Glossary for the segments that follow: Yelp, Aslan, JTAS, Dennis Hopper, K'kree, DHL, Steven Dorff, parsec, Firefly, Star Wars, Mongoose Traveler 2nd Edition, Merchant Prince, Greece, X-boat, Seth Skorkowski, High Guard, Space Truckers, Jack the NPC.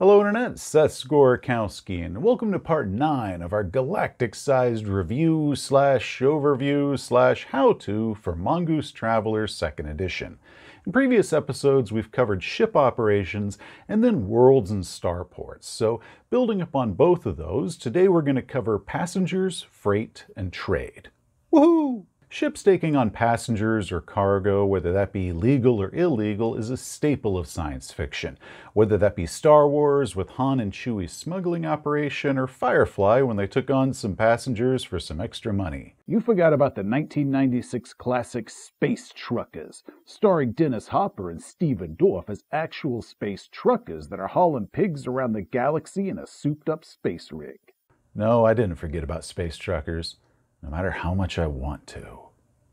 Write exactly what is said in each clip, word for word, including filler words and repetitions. Hello Internet, Seth Skorkowski, and welcome to part nine of our galactic-sized review slash overview slash how-to for Mongoose Traveler second edition. In previous episodes, we've covered ship operations and then worlds and starports, so building upon both of those, today we're going to cover passengers, freight, and trade. Woohoo! Ships taking on passengers or cargo, whether that be legal or illegal, is a staple of science fiction. Whether that be Star Wars with Han and Chewie's smuggling operation, or Firefly when they took on some passengers for some extra money. You forgot about the nineteen ninety-six classic Space Truckers, starring Dennis Hopper and Steven Dorff as actual space truckers that are hauling pigs around the galaxy in a souped-up space rig. No, I didn't forget about Space Truckers. No matter how much I want to.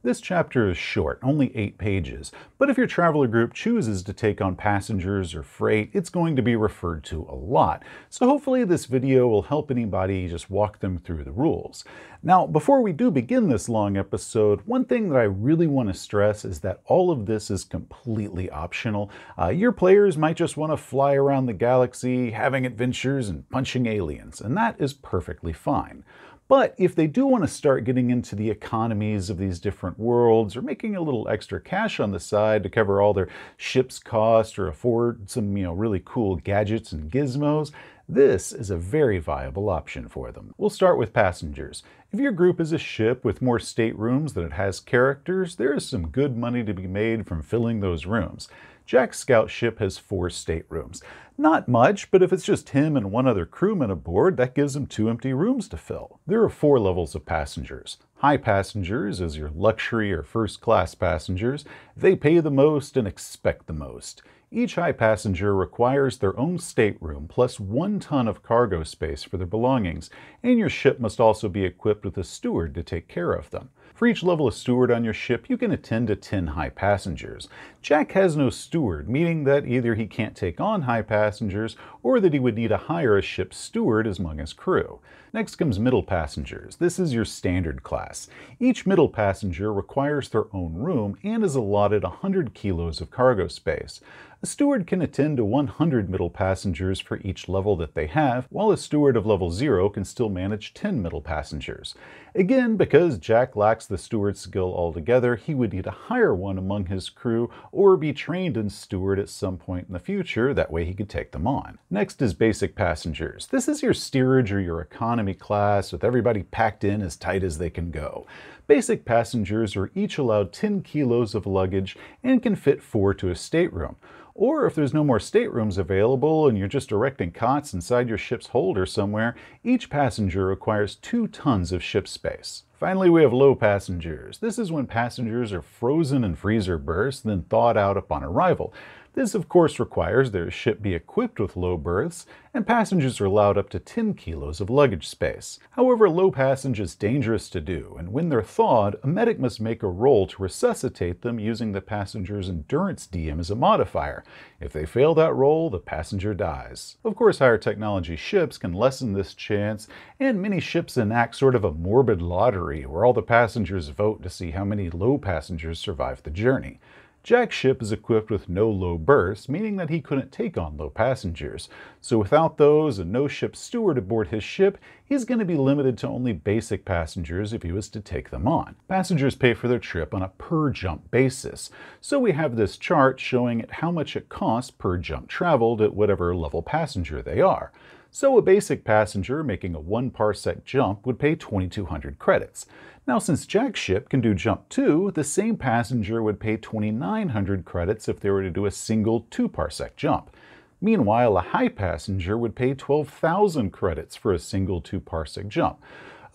This chapter is short, only eight pages, but if your traveler group chooses to take on passengers or freight, it's going to be referred to a lot. So hopefully this video will help anybody just walk them through the rules. Now, before we do begin this long episode, one thing that I really want to stress is that all of this is completely optional. Uh, your players might just want to fly around the galaxy, having adventures and punching aliens, and that is perfectly fine. But if they do want to start getting into the economies of these different worlds, or making a little extra cash on the side to cover all their ship's cost, or afford some, you know, really cool gadgets and gizmos, this is a very viable option for them. We'll start with passengers. If your group is a ship with more staterooms than it has characters, there is some good money to be made from filling those rooms. Jack's scout ship has four staterooms. Not much, but if it's just him and one other crewman aboard, that gives him two empty rooms to fill. There are four levels of passengers. High passengers is your luxury or first-class passengers. They pay the most and expect the most. Each high passenger requires their own stateroom plus one ton of cargo space for their belongings, and your ship must also be equipped with a steward to take care of them. For each level of steward on your ship, you can attend to ten high passengers. Jack has no steward, meaning that either he can't take on high passengers or that he would need to hire a ship's steward among his crew. Next comes middle passengers. This is your standard class. Each middle passenger requires their own room and is allotted one hundred kilos of cargo space. A steward can attend to one hundred middle passengers for each level that they have, while a steward of level zero can still manage ten middle passengers. Again, because Jack lacks the steward skill altogether, he would need to hire one among his crew or be trained in steward at some point in the future, that way he could take them on. Next is basic passengers. This is your steerage or your economy class, with everybody packed in as tight as they can go. Basic passengers are each allowed ten kilos of luggage and can fit four to a stateroom. Or if there's no more staterooms available and you're just erecting cots inside your ship's holder somewhere, each passenger requires two tons of ship space. Finally, we have low passengers. This is when passengers are frozen in freezer berths, then thawed out upon arrival. This, of course, requires their ship be equipped with low berths, and passengers are allowed up to ten kilos of luggage space. However, low passage is dangerous to do, and when they're thawed, a medic must make a roll to resuscitate them using the passenger's endurance D M as a modifier. If they fail that roll, the passenger dies. Of course, higher technology ships can lessen this chance, and many ships enact sort of a morbid lottery where all the passengers vote to see how many low passengers survive the journey. Jack's ship is equipped with no low berths, meaning that he couldn't take on low passengers. So without those and no ship steward aboard his ship, he's going to be limited to only basic passengers if he was to take them on. Passengers pay for their trip on a per jump basis. So we have this chart showing how much it costs per jump traveled at whatever level passenger they are. So a basic passenger making a one parsec jump would pay twenty-two hundred credits. Now since Jack's ship can do jump two, the same passenger would pay twenty-nine hundred credits if they were to do a single two parsec jump. Meanwhile, a high passenger would pay twelve thousand credits for a single two parsec jump.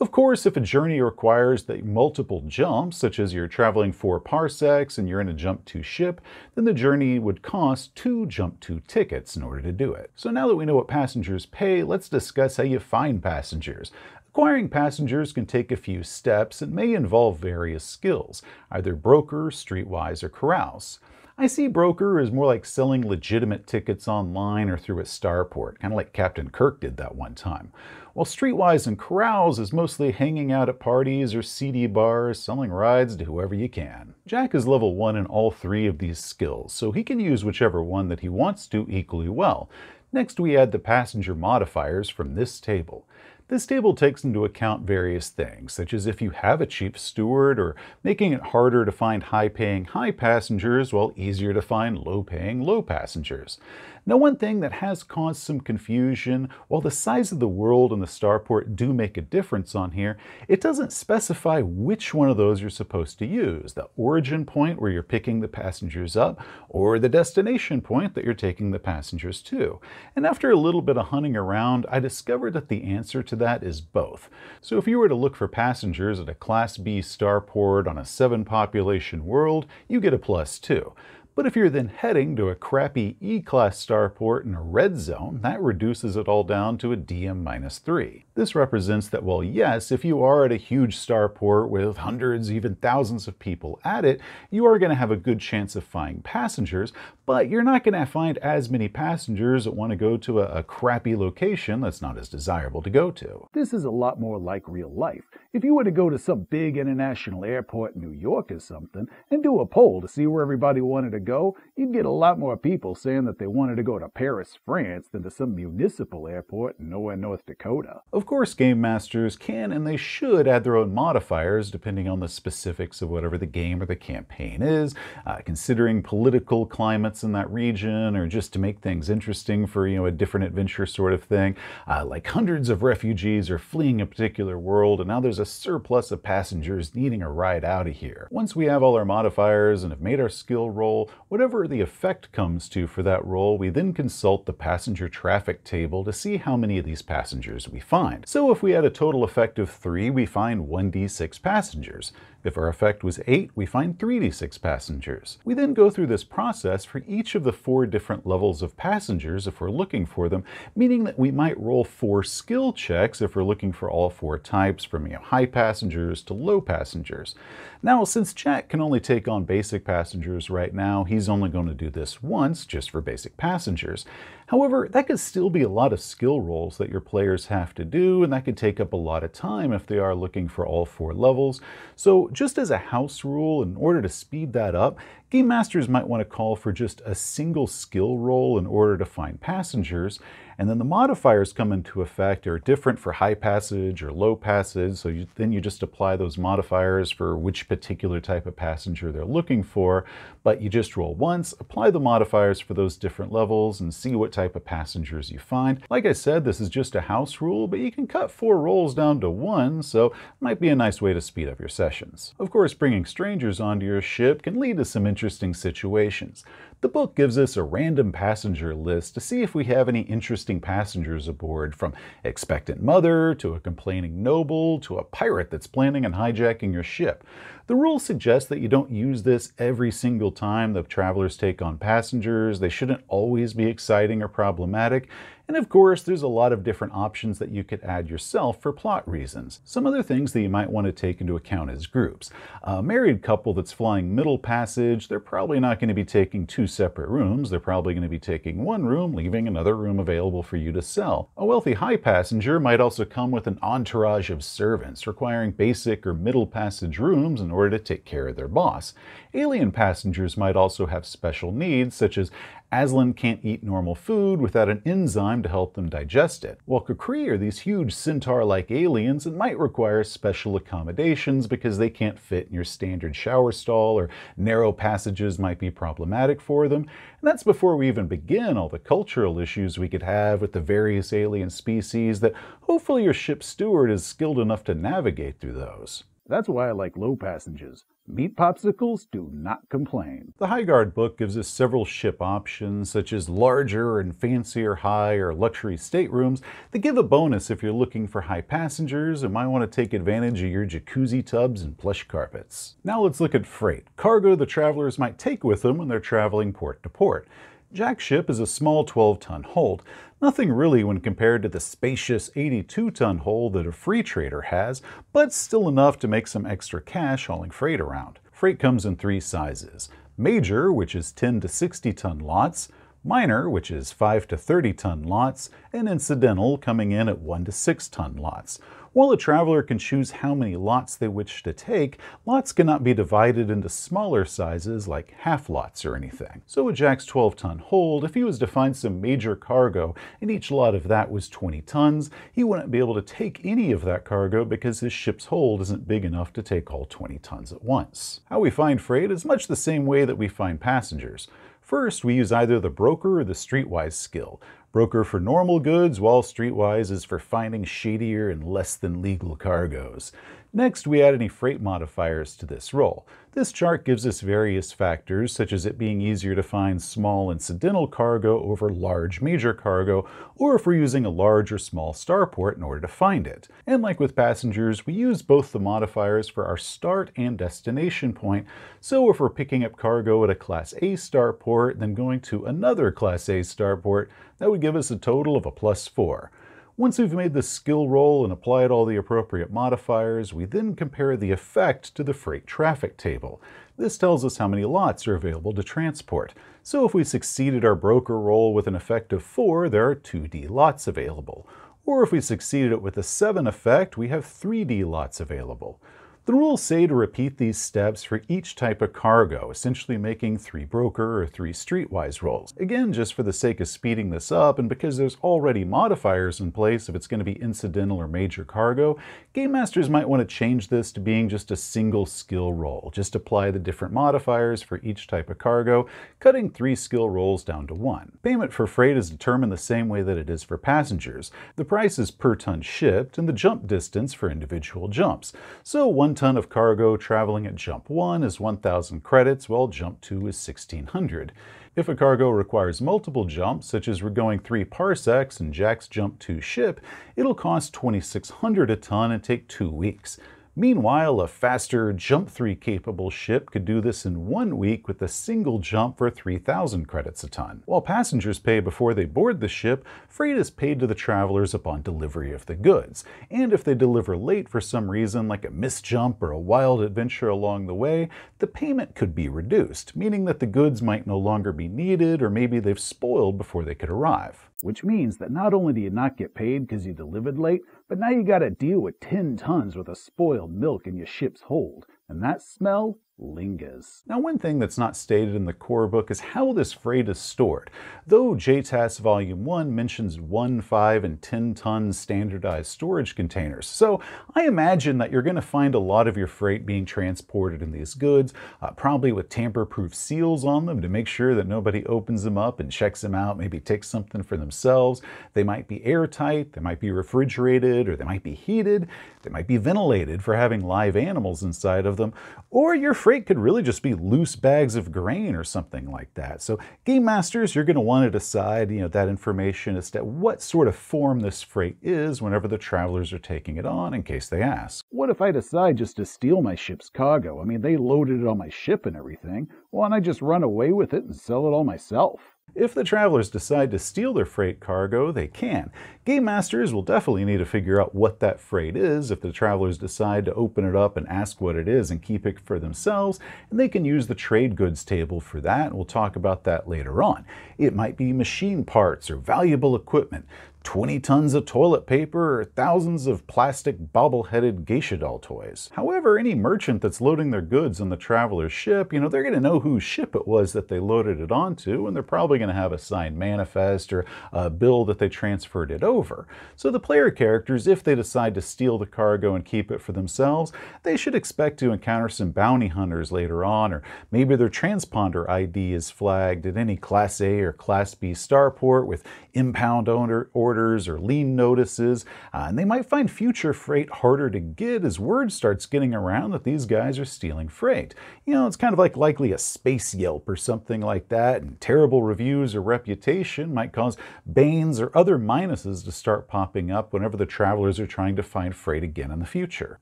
Of course, if a journey requires that multiple jumps, such as you're traveling four parsecs and you're in a jump two ship, then the journey would cost two jump two tickets in order to do it. So now that we know what passengers pay, let's discuss how you find passengers. Acquiring passengers can take a few steps and may involve various skills, either broker, streetwise, or carouse. I see broker as more like selling legitimate tickets online or through a starport, kind of like Captain Kirk did that one time, while streetwise and carouse is mostly hanging out at parties or C D bars, selling rides to whoever you can. Jack is level one in all three of these skills, so he can use whichever one that he wants to equally well. Next we add the passenger modifiers from this table. This table takes into account various things, such as if you have a cheap steward or making it harder to find high-paying high passengers while easier to find low-paying low passengers. Now one thing that has caused some confusion, while the size of the world and the starport do make a difference on here, it doesn't specify which one of those you're supposed to use, the origin point where you're picking the passengers up or the destination point that you're taking the passengers to. And after a little bit of hunting around, I discovered that the answer to that is both. So if you were to look for passengers at a Class B starport on a seven population world, you get a plus two. But if you're then heading to a crappy E-class starport in a red zone, that reduces it all down to a D M minus three. This represents that while yes, if you are at a huge starport with hundreds, even thousands of people at it, you are going to have a good chance of finding passengers, but you're not going to find as many passengers that want to go to a, a crappy location that's not as desirable to go to. This is a lot more like real life. If you were to go to some big international airport in New York or something and do a poll to see where everybody wanted to go, Go, you'd get a lot more people saying that they wanted to go to Paris, France than to some municipal airport nowhere in North Dakota. Of course, game masters can and they should add their own modifiers depending on the specifics of whatever the game or the campaign is, uh, considering political climates in that region or just to make things interesting for, you know, a different adventure sort of thing. Uh, like hundreds of refugees are fleeing a particular world and now there's a surplus of passengers needing a ride out of here. Once we have all our modifiers and have made our skill roll, whatever the effect comes to for that roll, we then consult the passenger traffic table to see how many of these passengers we find. So if we had a total effect of three, we find one d six passengers. If our effect was eight, we find three d six passengers. We then go through this process for each of the four different levels of passengers if we're looking for them, meaning that we might roll four skill checks if we're looking for all four types, from, you know, high passengers to low passengers. Now, since Jack can only take on basic passengers right now, he's only going to do this once, just for basic passengers. However, that could still be a lot of skill rolls that your players have to do, and that could take up a lot of time if they are looking for all four levels. So just as a house rule, in order to speed that up, game masters might want to call for just a single skill roll in order to find passengers, and then the modifiers come into effect are different for high passage or low passage, so you, then you just apply those modifiers for which particular type of passenger they're looking for, but you just roll once, apply the modifiers for those different levels, and see what type of passengers you find. Like I said, this is just a house rule, but you can cut four rolls down to one, so it might be a nice way to speed up your sessions. Of course, bringing strangers onto your ship can lead to some interesting interesting situations. The book gives us a random passenger list to see if we have any interesting passengers aboard, from expectant mother to a complaining noble to a pirate that's planning on hijacking your ship. The rules suggest that you don't use this every single time the travelers take on passengers. They shouldn't always be exciting or problematic. And of course, there's a lot of different options that you could add yourself for plot reasons. Some other things that you might want to take into account is groups. A married couple that's flying middle passage, they're probably not going to be taking two separate rooms. They're probably going to be taking one room, leaving another room available for you to sell. A wealthy high passenger might also come with an entourage of servants, requiring basic or middle passage rooms in order to take care of their boss. Alien passengers might also have special needs, such as Aslan can't eat normal food without an enzyme to help them digest it, while K'kree are these huge centaur-like aliens and might require special accommodations because they can't fit in your standard shower stall, or narrow passages might be problematic for them. And that's before we even begin all the cultural issues we could have with the various alien species that hopefully your ship steward is skilled enough to navigate through those. That's why I like low passengers. Meat popsicles do not complain. The High Guard book gives us several ship options, such as larger and fancier high or luxury staterooms that give a bonus if you're looking for high passengers and might want to take advantage of your jacuzzi tubs and plush carpets. Now let's look at freight, cargo the travelers might take with them when they're traveling port to port. Jack's ship is a small twelve ton hold. Nothing really when compared to the spacious eighty-two ton hull that a free trader has, but still enough to make some extra cash hauling freight around. Freight comes in three sizes: major, which is ten to sixty ton lots, minor, which is five to thirty ton lots, and incidental, coming in at one to six ton lots. While a traveler can choose how many lots they wish to take, lots cannot be divided into smaller sizes like half lots or anything. So with Jack's twelve ton hold, if he was to find some major cargo and each lot of that was twenty tons, he wouldn't be able to take any of that cargo because his ship's hold isn't big enough to take all twenty tons at once. How we find freight is much the same way that we find passengers. First, we use either the broker or the streetwise skill. Broker for normal goods, while streetwise is for finding shadier and less than legal cargoes. Next, we add any freight modifiers to this role. This chart gives us various factors, such as it being easier to find small incidental cargo over large major cargo, or if we're using a large or small starport in order to find it. And like with passengers, we use both the modifiers for our start and destination point, so if we're picking up cargo at a Class A starport, then going to another Class A starport, that would give us a total of a plus four. Once we've made the skill roll and applied all the appropriate modifiers, we then compare the effect to the freight traffic table. This tells us how many lots are available to transport. So if we succeeded our broker roll with an effect of four, there are two D lots available. Or if we succeeded it with a seven effect, we have three D lots available. The rules say to repeat these steps for each type of cargo, essentially making three broker or three streetwise rolls. Again, just for the sake of speeding this up, and because there's already modifiers in place if it's going to be incidental or major cargo, game masters might want to change this to being just a single skill roll. Just apply the different modifiers for each type of cargo, cutting three skill rolls down to one. Payment for freight is determined the same way that it is for passengers. The price is per ton shipped, and the jump distance for individual jumps. So one One ton of cargo traveling at jump one is one thousand credits, while jump two is sixteen hundred. If a cargo requires multiple jumps, such as we're going three parsecs and Jack's jump two ship, it'll cost twenty-six hundred a ton and take two weeks. Meanwhile, a faster jump three capable ship could do this in one week with a single jump for three thousand credits a ton. While passengers pay before they board the ship, freight is paid to the travelers upon delivery of the goods. And if they deliver late for some reason, like a missed jump or a wild adventure along the way, the payment could be reduced, meaning that the goods might no longer be needed, or maybe they've spoiled before they could arrive. Which means that not only do you not get paid because you delivered late, but now you gotta deal with ten tons worth of spoiled milk in your ship's hold. And that smell lingers. Now, one thing that's not stated in the core book is how this freight is stored. Though J T A S Volume one mentions one, five, and ten ton standardized storage containers, so I imagine that you're going to find a lot of your freight being transported in these goods, uh, probably with tamper-proof seals on them to make sure that nobody opens them up and checks them out, maybe takes something for themselves. They might be airtight, they might be refrigerated, or they might be heated, they might be ventilated for having live animals inside of them, or your freight Freight could really just be loose bags of grain or something like that. So game masters, you're going to want to decide, you know, that information as to what sort of form this freight is whenever the travelers are taking it on, in case they ask. What if I decide just to steal my ship's cargo? I mean, they loaded it on my ship and everything. Why don't I just run away with it and sell it all myself? If the travelers decide to steal their freight cargo, they can. Game masters will definitely need to figure out what that freight is if the travelers decide to open it up and ask what it is and keep it for themselves, and they can use the trade goods table for that, and we'll talk about that later on. It might be machine parts or valuable equipment, twenty tons of toilet paper, or thousands of plastic bobble-headed geisha doll toys. However, any merchant that's loading their goods on the traveler's ship, you know, they're going to know whose ship it was that they loaded it onto, and they're probably going to have a signed manifest or a bill that they transferred it over. So the player characters, if they decide to steal the cargo and keep it for themselves, they should expect to encounter some bounty hunters later on, or maybe their transponder I D is flagged at any Class A or Class B starport with impound owner or orders or lien notices, uh, and they might find future freight harder to get as word starts getting around that these guys are stealing freight. You know, it's kind of like likely a space Yelp or something like that, and terrible reviews or reputation might cause bans or other minuses to start popping up whenever the travelers are trying to find freight again in the future.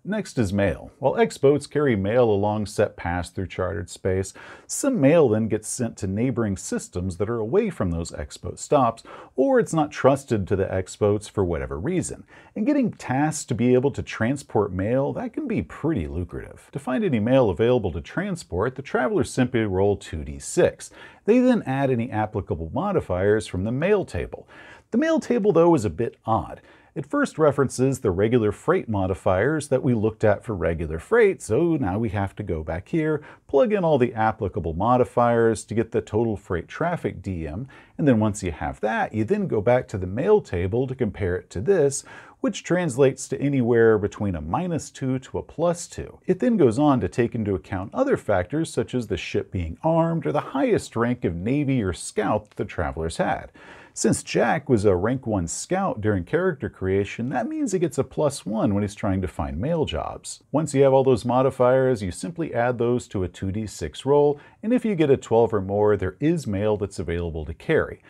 Next is mail. While X-boats carry mail along set paths through chartered space, some mail then gets sent to neighboring systems that are away from those X-boat stops, or it's not trusted to the expo's for whatever reason, and getting tasked to be able to transport mail, that can be pretty lucrative. To find any mail available to transport, the travelers simply roll two d six. They then add any applicable modifiers from the mail table. The mail table, though, is a bit odd. It first references the regular freight modifiers that we looked at for regular freight, so now we have to go back here, plug in all the applicable modifiers to get the total freight traffic D M, and then once you have that, you then go back to the mail table to compare it to this, which translates to anywhere between a minus two to a plus two. It then goes on to take into account other factors such as the ship being armed or the highest rank of Navy or Scout that the travelers had. Since Jack was a rank one scout during character creation, that means he gets a plus one when he's trying to find mail jobs. Once you have all those modifiers, you simply add those to a two d six roll, and if you get a twelve or more, there is mail that's available to carry.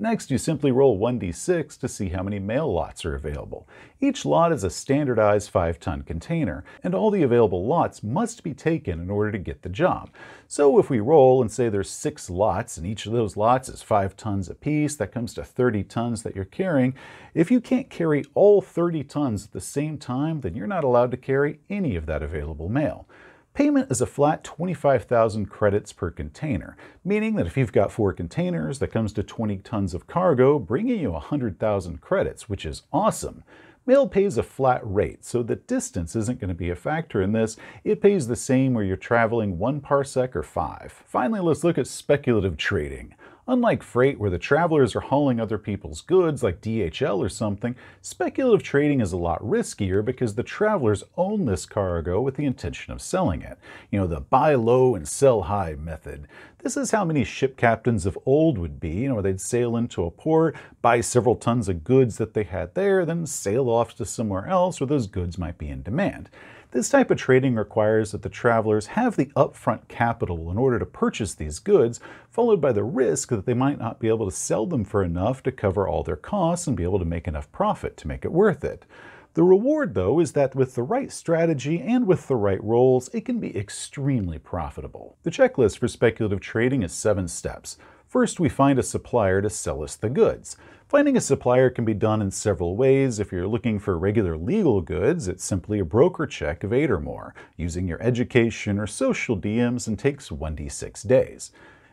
Next, you simply roll one d six to see how many mail lots are available. Each lot is a standardized five ton container, and all the available lots must be taken in order to get the job. So if we roll and say there's six lots, and each of those lots is five tons apiece, that comes to thirty tons that you're carrying. If you can't carry all thirty tons at the same time, then you're not allowed to carry any of that available mail. Payment is a flat twenty-five thousand credits per container, meaning that if you've got four containers, that comes to twenty tons of cargo, bringing you one hundred thousand credits, which is awesome. Mail pays a flat rate, so the distance isn't going to be a factor in this. It pays the same where you're traveling one parsec or five. Finally, let's look at speculative trading. Unlike freight, where the travelers are hauling other people's goods like D H L or something, speculative trading is a lot riskier because the travelers own this cargo with the intention of selling it. You know, the buy low and sell high method. This is how many ship captains of old would be, you know, where they'd sail into a port, buy several tons of goods that they had there, then sail off to somewhere else where those goods might be in demand. This type of trading requires that the travelers have the upfront capital in order to purchase these goods, followed by the risk that they might not be able to sell them for enough to cover all their costs and be able to make enough profit to make it worth it. The reward, though, is that with the right strategy and with the right roles, it can be extremely profitable. The checklist for speculative trading is seven steps. First, we find a supplier to sell us the goods. Finding a supplier can be done in several ways. If you're looking for regular legal goods, it's simply a broker check of eight or more, using your education or social D Ms, and takes one d six days.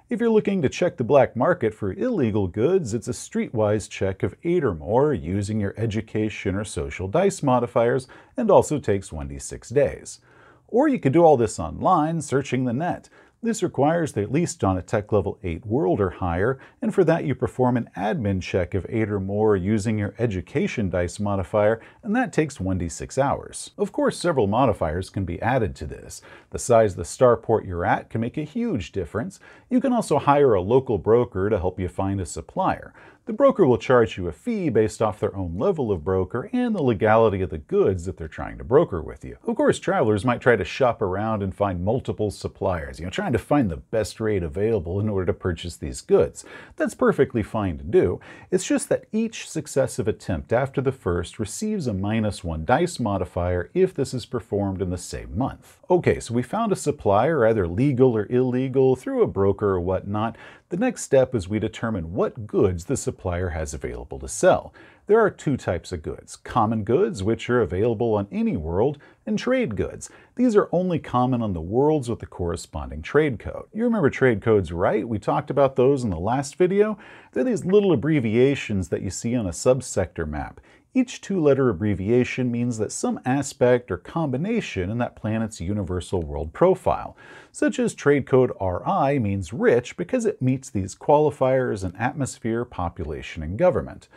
If you're looking to check the black market for illegal goods, it's a streetwise check of eight or more, using your education or social dice modifiers, and also takes one d six days. Or you could do all this online, searching the net. This requires that at least on a tech level eight world or higher, and for that you perform an admin check of eight or more using your education dice modifier, and that takes one d six hours. Of course, several modifiers can be added to this. The size of the starport you're at can make a huge difference. You can also hire a local broker to help you find a supplier. The broker will charge you a fee based off their own level of broker and the legality of the goods that they're trying to broker with you. Of course, travelers might try to shop around and find multiple suppliers, you know, trying to find the best rate available in order to purchase these goods. That's perfectly fine to do. It's just that each successive attempt after the first receives a minus one dice modifier if this is performed in the same month. Okay, so we found a supplier, either legal or illegal, through a broker or whatnot. The next step is we determine what goods the supplier has available to sell. There are two types of goods: common goods, which are available on any world, and trade goods. These are only common on the worlds with the corresponding trade code. You remember trade codes, right? We talked about those in the last video. They're these little abbreviations that you see on a subsector map. Each two-letter abbreviation means that some aspect or combination in that planet's universal world profile, such as trade code R I means rich because it meets these qualifiers in atmosphere, population, and government.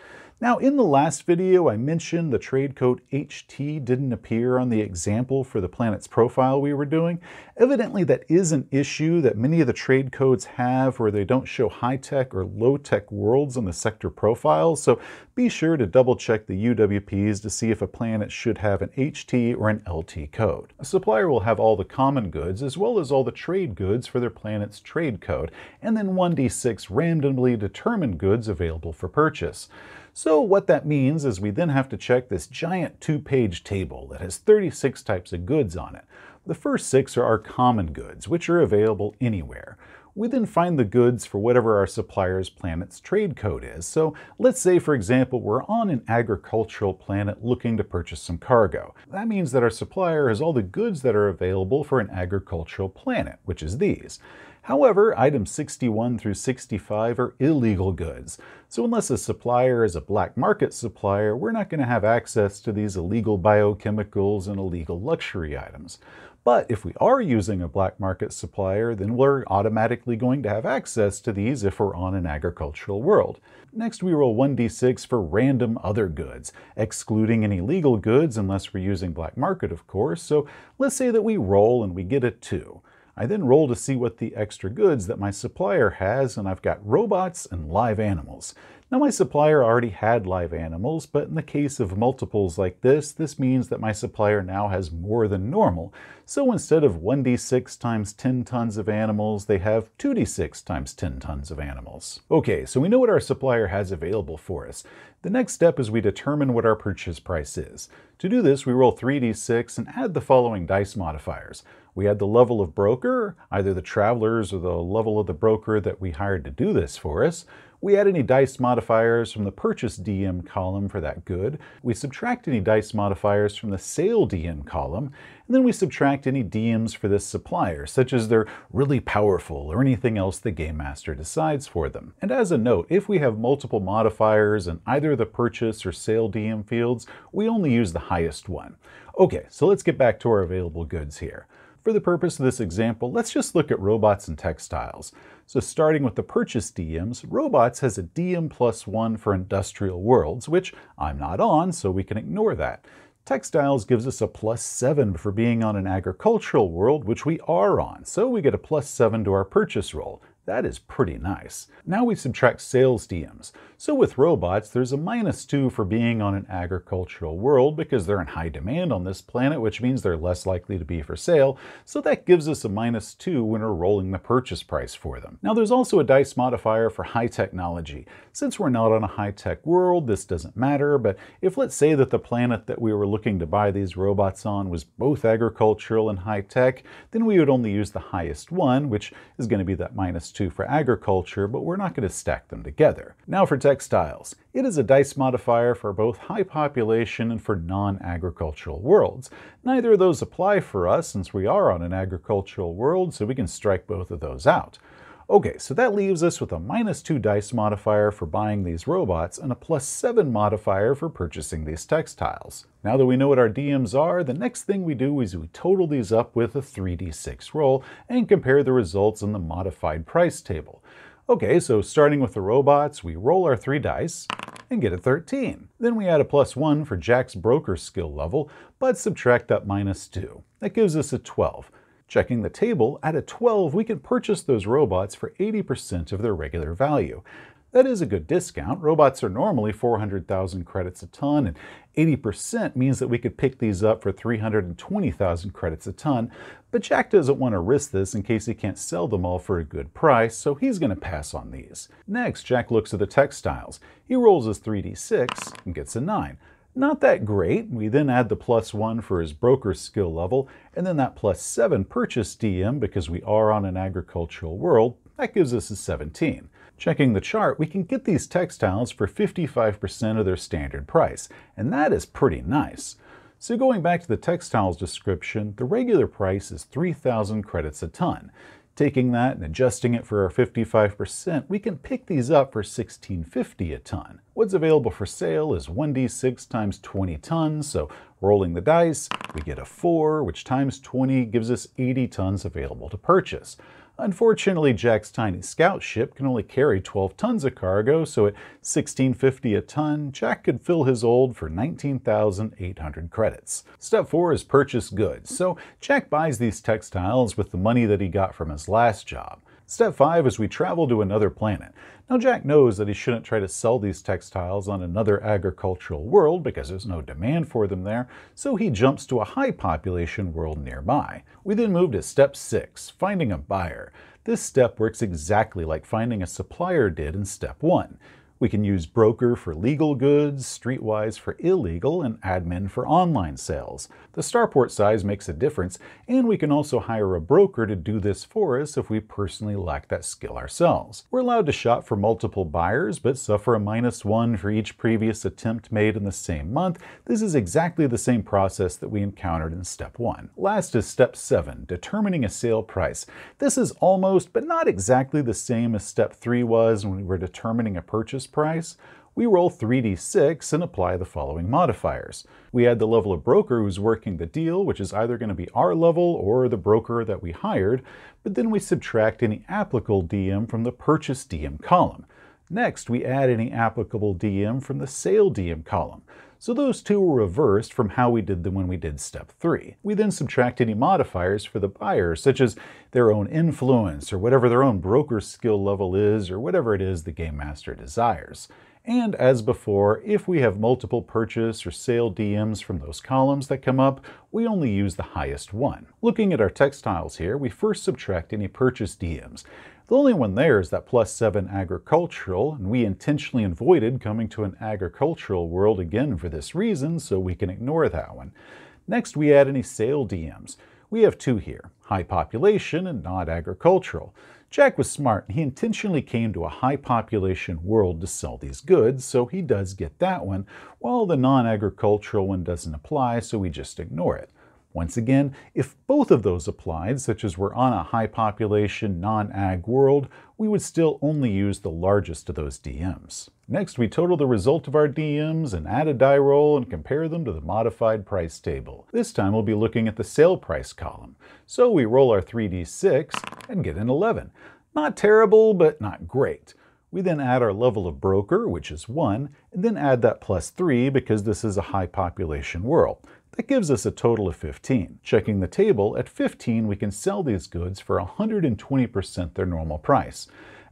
Now, in the last video, I mentioned the trade code H T didn't appear on the example for the planet's profile we were doing. Evidently, that is an issue that many of the trade codes have where they don't show high-tech or low-tech worlds on the sector profiles, so be sure to double-check the U W Ps to see if a planet should have an H T or an L T code. A supplier will have all the common goods as well as all the trade goods for their planet's trade code, and then one d six randomly determined goods available for purchase. So what that means is we then have to check this giant two-page table that has thirty-six types of goods on it. The first six are our common goods, which are available anywhere. we then find the goods for whatever our supplier's planet's trade code is. So let's say, for example, we're on an agricultural planet looking to purchase some cargo. That means that our supplier has all the goods that are available for an agricultural planet, which is these. However, items sixty-one through sixty-five are illegal goods, so unless a supplier is a black market supplier, we're not going to have access to these illegal biochemicals and illegal luxury items. But if we are using a black market supplier, then we're automatically going to have access to these if we're on an agricultural world. Next, we roll one d six for random other goods, excluding any legal goods unless we're using black market, of course, so let's say that we roll and we get a two. I then roll to see what the extra goods that my supplier has, and I've got robots and live animals. Now my supplier already had live animals, but in the case of multiples like this, this means that my supplier now has more than normal. So instead of one d six times ten tons of animals, they have two d six times ten tons of animals. Okay, so we know what our supplier has available for us. The next step is we determine what our purchase price is. To do this, we roll three d six and add the following dice modifiers. We add the level of broker, either the travelers or the level of the broker that we hired to do this for us. We add any dice modifiers from the purchase D M column for that good. We subtract any dice modifiers from the sale D M column. And then we subtract any D Ms for this supplier, such as they're really powerful or anything else the game master decides for them. And as a note, if we have multiple modifiers in either the purchase or sale D M fields, we only use the highest one. Okay, so let's get back to our available goods here. For the purpose of this example, let's just look at robots and textiles. So starting with the purchase D Ms, robots has a D M plus one for industrial worlds, which I'm not on, so we can ignore that. Textiles gives us a plus seven for being on an agricultural world, which we are on, so we get a plus seven to our purchase roll. That is pretty nice. Now we subtract sales D Ms. So with robots, there's a minus two for being on an agricultural world because they're in high demand on this planet, which means they're less likely to be for sale. So that gives us a minus two when we're rolling the purchase price for them. Now there's also a dice modifier for high technology. Since we're not on a high-tech world, this doesn't matter, but if let's say that the planet that we were looking to buy these robots on was both agricultural and high-tech, then we would only use the highest one, which is going to be that minus two for agriculture, but we're not going to stack them together. Now for textiles. It is a dice modifier for both high population and for non-agricultural worlds. Neither of those apply for us since we are on an agricultural world, so we can strike both of those out. Okay, so that leaves us with a minus two dice modifier for buying these robots and a plus seven modifier for purchasing these textiles. Now that we know what our D Ms are, the next thing we do is we total these up with a three d six roll and compare the results in the modified price table. Okay, so starting with the robots, we roll our three dice and get a thirteen. Then we add a plus one for Jack's broker skill level, but subtract that minus two. That gives us a twelve. Checking the table, at a twelve, we can purchase those robots for eighty percent of their regular value. That is a good discount. Robots are normally four hundred thousand credits a ton, and eighty percent means that we could pick these up for three hundred twenty thousand credits a ton, but Jack doesn't want to risk this in case he can't sell them all for a good price, so he's going to pass on these. Next, Jack looks at the textiles. He rolls his three d six and gets a nine. Not that great. We then add the plus one for his broker skill level, and then that plus seven purchase D M because we are on an agricultural world. That gives us a seventeen. Checking the chart, we can get these textiles for fifty-five percent of their standard price, and that is pretty nice. So going back to the textiles description, the regular price is three thousand credits a ton. Taking that and adjusting it for our fifty-five percent, we can pick these up for sixteen fifty a ton. What's available for sale is one d six times twenty tons, so rolling the dice, we get a four, which times twenty gives us eighty tons available to purchase. Unfortunately, Jack's tiny scout ship can only carry twelve tons of cargo, so at sixteen fifty a ton, Jack could fill his old for nineteen thousand eight hundred credits. Step four is purchase goods, so Jack buys these textiles with the money that he got from his last job. Step five is we travel to another planet. Now Jack knows that he shouldn't try to sell these textiles on another agricultural world because there's no demand for them there, so he jumps to a high population world nearby. We then move to step six, finding a buyer. This step works exactly like finding a supplier did in step one. We can use broker for legal goods, streetwise for illegal, and admin for online sales. The starport size makes a difference, and we can also hire a broker to do this for us if we personally lack that skill ourselves. We're allowed to shop for multiple buyers, but suffer a minus one for each previous attempt made in the same month. This is exactly the same process that we encountered in step one. Last is step seven, determining a sale price. This is almost, but not exactly the same as step three was when we were determining a purchase price. We roll three d six and apply the following modifiers. We add the level of broker who's working the deal, which is either going to be our level or the broker that we hired, but then we subtract any applicable D M from the purchase D M column. Next, we add any applicable D M from the sale D M column. So those two were reversed from how we did them when we did step three. We then subtract any modifiers for the buyer, such as their own influence or whatever their own broker skill level is or whatever it is the game master desires. And as before, if we have multiple purchase or sale D Ms from those columns that come up, we only use the highest one. Looking at our textiles here, we first subtract any purchase D Ms. The only one there is that plus seven agricultural, and we intentionally avoided coming to an agricultural world again for this reason, so we can ignore that one. Next, we add any sale D Ms. We have two here, high population and not agricultural. Jack was smart, and he intentionally came to a high population world to sell these goods, so he does get that one, while the non-agricultural one doesn't apply, so we just ignore it. Once again, if both of those applied, such as we're on a high population, non-ag world, we would still only use the largest of those D Ms. Next, we total the result of our D Ms and add a die roll and compare them to the modified price table. This time we'll be looking at the sale price column. So we roll our three d six and get an eleven. Not terrible, but not great. We then add our level of broker, which is one, and then add that plus three because this is a high population world. That gives us a total of fifteen. Checking the table, at fifteen we can sell these goods for one hundred twenty percent their normal price.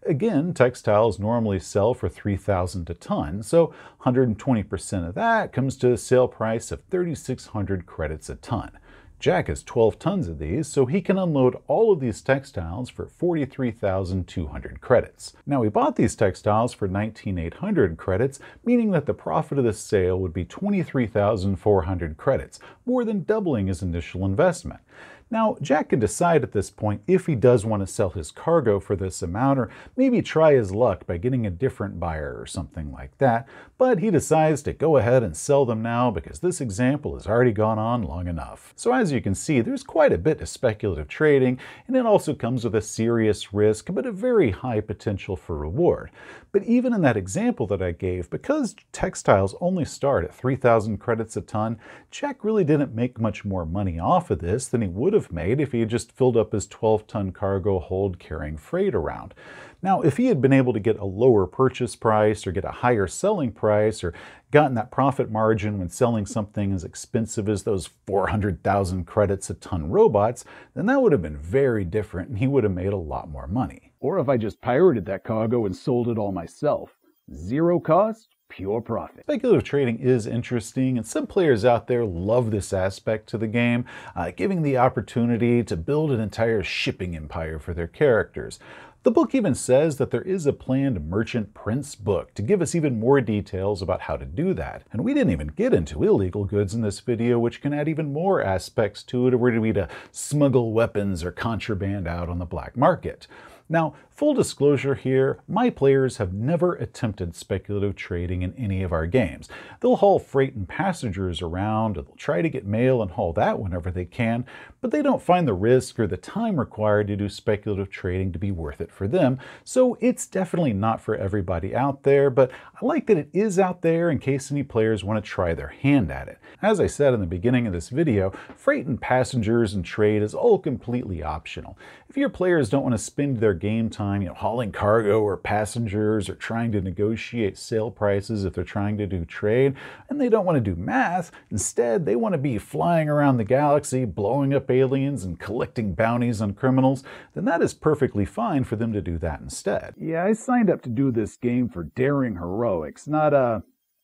Again, textiles normally sell for three thousand dollars a ton, so one hundred twenty percent of that comes to a sale price of thirty-six hundred credits a ton. Jack has twelve tons of these, so he can unload all of these textiles for forty-three thousand two hundred credits. Now, we bought these textiles for nineteen thousand eight hundred credits, meaning that the profit of this sale would be twenty-three thousand four hundred credits, more than doubling his initial investment. Now, Jack can decide at this point if he does want to sell his cargo for this amount, or maybe try his luck by getting a different buyer or something like that, but he decides to go ahead and sell them now because this example has already gone on long enough. So as you can see, there's quite a bit of speculative trading, and it also comes with a serious risk, but a very high potential for reward. But even in that example that I gave, because textiles only start at three thousand credits a ton, Jack really didn't make much more money off of this than he would have made if he had just filled up his twelve ton cargo hold carrying freight around. Now, if he had been able to get a lower purchase price or get a higher selling price or gotten that profit margin when selling something as expensive as those four hundred thousand credits a ton robots, then that would have been very different and he would have made a lot more money. Or if I just pirated that cargo and sold it all myself. Zero cost, pure profit. Speculative trading is interesting, and some players out there love this aspect to the game, uh, giving the opportunity to build an entire shipping empire for their characters. The book even says that there is a planned Merchant Prince book to give us even more details about how to do that. And we didn't even get into illegal goods in this video, which can add even more aspects to it, where we to smuggle weapons or contraband out on the black market. Now, full disclosure here, my players have never attempted speculative trading in any of our games. They'll haul freight and passengers around, or they'll try to get mail and haul that whenever they can, but they don't find the risk or the time required to do speculative trading to be worth it for them, so it's definitely not for everybody out there, but I like that it is out there in case any players want to try their hand at it. As I said in the beginning of this video, freight and passengers and trade is all completely optional. If your players don't want to spend their game time, you know, hauling cargo or passengers or trying to negotiate sale prices if they're trying to do trade, and they don't want to do math. Instead, they want to be flying around the galaxy, blowing up aliens and collecting bounties on criminals, then that is perfectly fine for them to do that instead. Yeah, I signed up to do this game for daring heroics, not uh,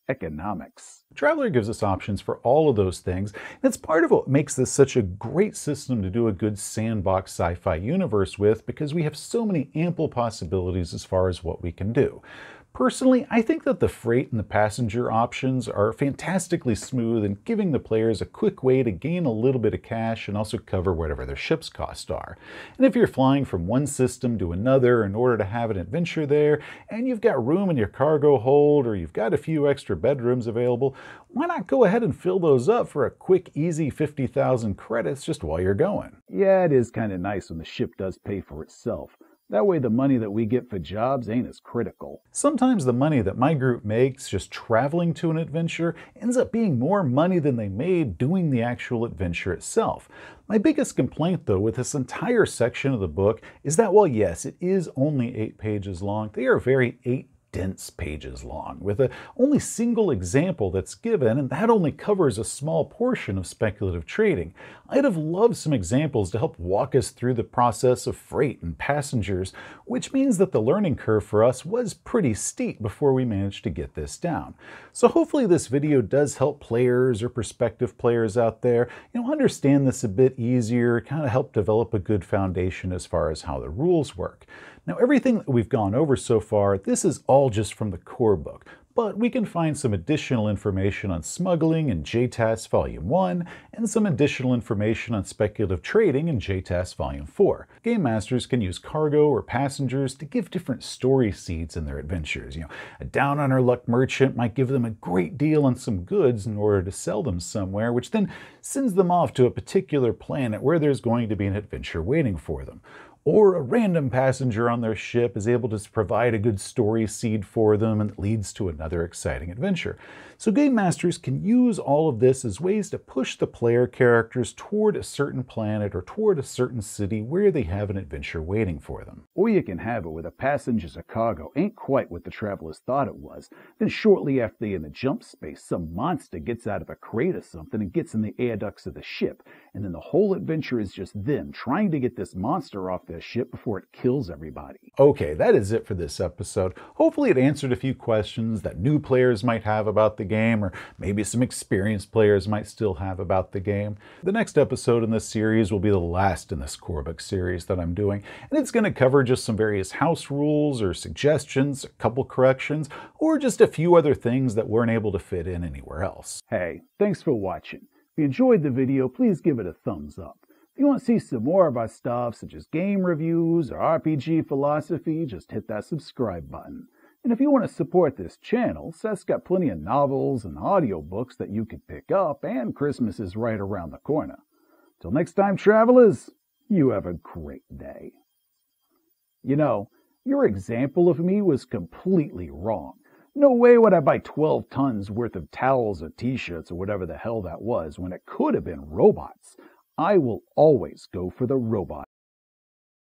economics. Traveler gives us options for all of those things, and it's part of what makes this such a great system to do a good sandbox sci-fi universe with, because we have so many ample possibilities as far as what we can do. Personally, I think that the freight and the passenger options are fantastically smooth and giving the players a quick way to gain a little bit of cash and also cover whatever their ship's costs are. And if you're flying from one system to another in order to have an adventure there, and you've got room in your cargo hold or you've got a few extra bedrooms available, why not go ahead and fill those up for a quick, easy fifty thousand credits just while you're going? Yeah, it is kind of nice when the ship does pay for itself. That way the money that we get for jobs ain't as critical. Sometimes the money that my group makes just traveling to an adventure ends up being more money than they made doing the actual adventure itself. My biggest complaint though with this entire section of the book is that while yes, it is only eight pages long, they are very eight dense pages long, with a only single example that's given, and that only covers a small portion of speculative trading. I'd have loved some examples to help walk us through the process of freight and passengers, which means that the learning curve for us was pretty steep before we managed to get this down. So hopefully this video does help players or prospective players out there, you know, understand this a bit easier, kind of help develop a good foundation as far as how the rules work. Now, everything that we've gone over so far, this is all just from the core book, but we can find some additional information on smuggling in J T A S Volume one, and some additional information on speculative trading in J T A S Volume four. Game masters can use cargo or passengers to give different story seeds in their adventures. You know, a down-on-her-luck merchant might give them a great deal on some goods in order to sell them somewhere, which then sends them off to a particular planet where there's going to be an adventure waiting for them. Or a random passenger on their ship is able to provide a good story seed for them and it leads to another exciting adventure. So game masters can use all of this as ways to push the player characters toward a certain planet or toward a certain city where they have an adventure waiting for them. Or you can have it where the passengers or cargo ain't quite what the travelers thought it was, then shortly after they're in the jump space, some monster gets out of a crate or something and gets in the air ducts of the ship, and then the whole adventure is just them trying to get this monster off the their ship before it kills everybody. Okay, that is it for this episode. Hopefully it answered a few questions that new players might have about the game, or maybe some experienced players might still have about the game. The next episode in this series will be the last in this core book series that I'm doing, and it's going to cover just some various house rules or suggestions, a couple corrections, or just a few other things that weren't able to fit in anywhere else. Hey, thanks for watching. If you enjoyed the video, please give it a thumbs up. If you want to see some more of our stuff, such as game reviews or R P G philosophy, just hit that subscribe button. And if you want to support this channel, Seth's got plenty of novels and audiobooks that you can pick up, and Christmas is right around the corner. Till next time, travelers, you have a great day. You know, your example of me was completely wrong. No way would I buy twelve tons worth of towels or t-shirts or whatever the hell that was when it could have been robots. I will always go for the robot.